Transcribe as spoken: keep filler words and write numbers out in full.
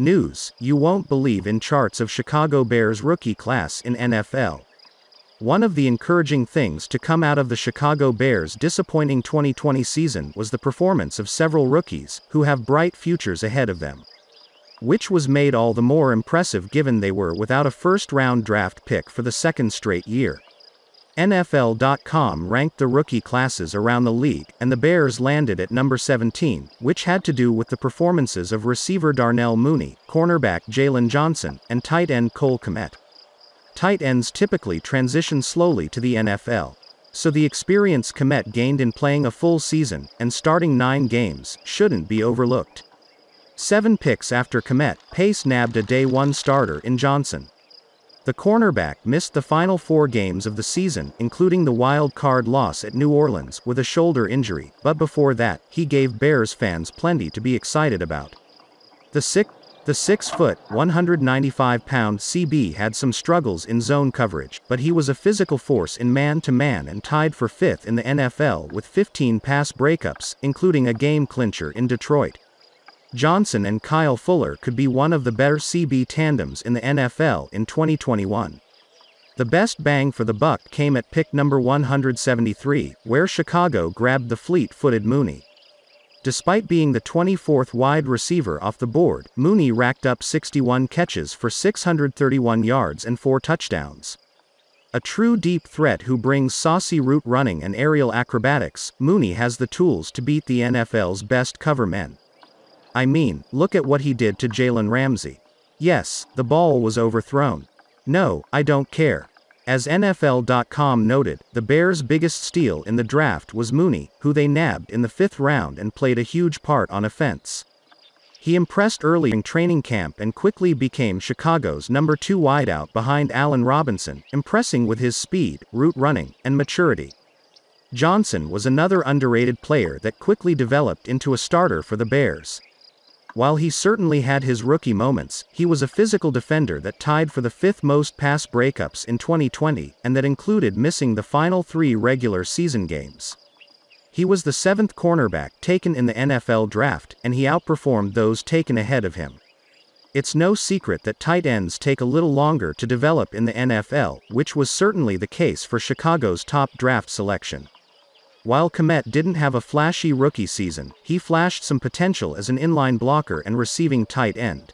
News: you won't believe in charts of Chicago Bears rookie class in N F L. One of the encouraging things to come out of the Chicago Bears' disappointing twenty twenty season was the performance of several rookies who have bright futures ahead of them, which was made all the more impressive given they were without a first-round draft pick for the second straight year. N F L dot com ranked the rookie classes around the league, and the Bears landed at number seventeen, which had to do with the performances of receiver Darnell Mooney, cornerback Jaylen Johnson, and tight end Cole Kmet. Tight ends typically transition slowly to the N F L, so the experience Kmet gained in playing a full season, and starting nine games, shouldn't be overlooked. Seven picks after Kmet, Pace nabbed a day one starter in Johnson. The cornerback missed the final four games of the season, including the wild card loss at New Orleans with a shoulder injury, but before that, he gave Bears fans plenty to be excited about. The sixth The six-foot, one hundred ninety-five pound C B had some struggles in zone coverage, but he was a physical force in man-to-man and tied for fifth in the N F L with fifteen pass breakups, including a game clincher in Detroit. Johnson and Kyle Fuller could be one of the better C B tandems in the N F L in twenty twenty-one. The best bang for the buck came at pick number one hundred seventy-three, where Chicago grabbed the fleet-footed Mooney. Despite being the twenty-fourth wide receiver off the board, Mooney racked up sixty-one catches for six hundred thirty-one yards and four touchdowns. A true deep threat who brings saucy route running and aerial acrobatics, Mooney has the tools to beat the N F L's best cover men. I mean, look at what he did to Jalen Ramsey. Yes, the ball was overthrown. No, I don't care. As N F L dot com noted, the Bears' biggest steal in the draft was Mooney, who they nabbed in the fifth round and played a huge part on offense. He impressed early in training camp and quickly became Chicago's number two wideout behind Allen Robinson, impressing with his speed, route running, and maturity. Johnson was another underrated player that quickly developed into a starter for the Bears. While he certainly had his rookie moments, he was a physical defender that tied for the fifth most pass breakups in twenty twenty, and that included missing the final three regular season games. He was the seventh cornerback taken in the N F L draft, and he outperformed those taken ahead of him. It's no secret that tight ends take a little longer to develop in the N F L, which was certainly the case for Chicago's top draft selection. While Kmet didn't have a flashy rookie season, he flashed some potential as an inline blocker and receiving tight end.